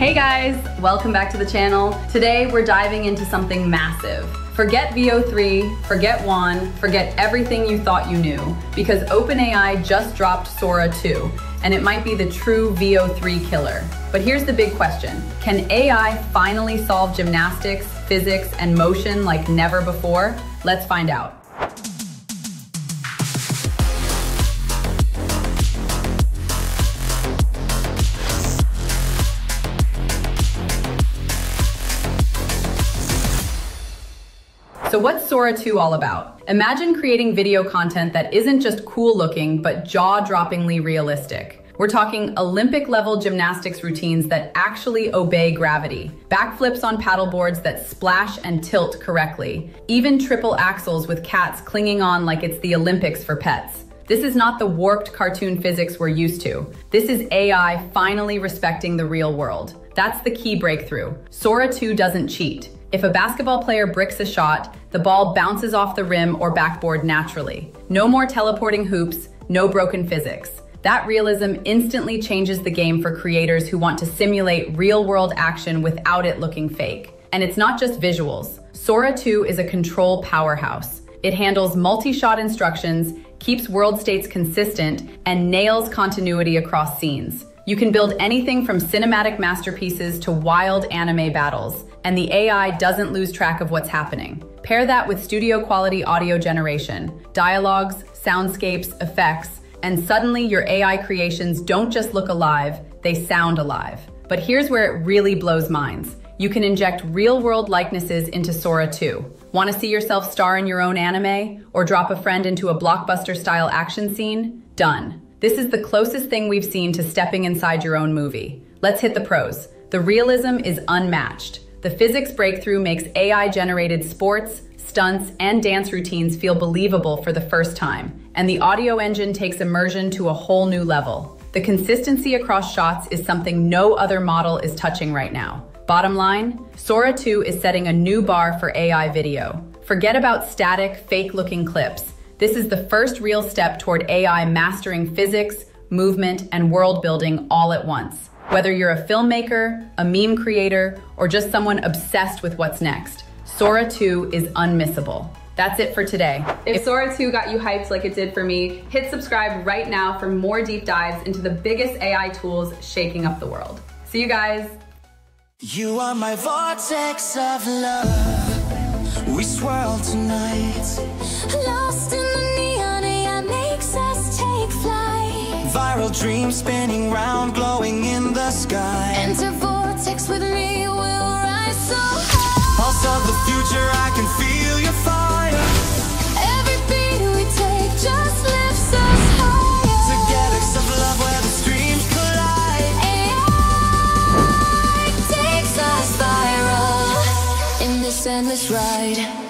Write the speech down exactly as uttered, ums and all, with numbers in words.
Hey guys, welcome back to the channel. Today we're diving into something massive. Forget Veo three, forget Juan, forget everything you thought you knew, because OpenAI just dropped Sora two, and it might be the true Veo three killer. But here's the big question. Can A I finally solve gymnastics, physics, and motion like never before? Let's find out. So what's Sora two all about? Imagine creating video content that isn't just cool looking, but jaw-droppingly realistic. We're talking Olympic-level gymnastics routines that actually obey gravity, backflips on paddleboards that splash and tilt correctly, even triple axels with cats clinging on like it's the Olympics for pets. This is not the warped cartoon physics we're used to. This is A I finally respecting the real world. That's the key breakthrough. Sora two doesn't cheat. If a basketball player bricks a shot, the ball bounces off the rim or backboard naturally. No more teleporting hoops, no broken physics. That realism instantly changes the game for creators who want to simulate real-world action without it looking fake. And it's not just visuals. Sora two is a control powerhouse. It handles multi-shot instructions, keeps world states consistent, and nails continuity across scenes. You can build anything from cinematic masterpieces to wild anime battles, and the A I doesn't lose track of what's happening. Pair that with studio-quality audio generation, dialogues, soundscapes, effects, and suddenly your A I creations don't just look alive, they sound alive. But here's where it really blows minds. You can inject real-world likenesses into Sora two. Want to see yourself star in your own anime? Or drop a friend into a blockbuster-style action scene? Done. This is the closest thing we've seen to stepping inside your own movie. Let's hit the pros. The realism is unmatched. The physics breakthrough makes A I-generated sports, stunts, and dance routines feel believable for the first time, and the audio engine takes immersion to a whole new level. The consistency across shots is something no other model is touching right now. Bottom line, Sora two is setting a new bar for A I video. Forget about static, fake-looking clips. This is the first real step toward A I mastering physics, movement, and world building all at once. Whether you're a filmmaker, a meme creator, or just someone obsessed with what's next, Sora two is unmissable. That's it for today. If, if Sora two got you hyped like it did for me, hit subscribe right now for more deep dives into the biggest A I tools shaking up the world. See you guys. You are my vortex of love. We swirl tonight. Lost in the neon, A I makes us take flight. Viral dreams spinning round, glowing in the sky. Enter vortex with me, we'll rise so high. Pulse of the future, I can feel your fire. Every beat we take just lifts us higher. Together, some love where the streams collide. A I takes us viral in this endless ride.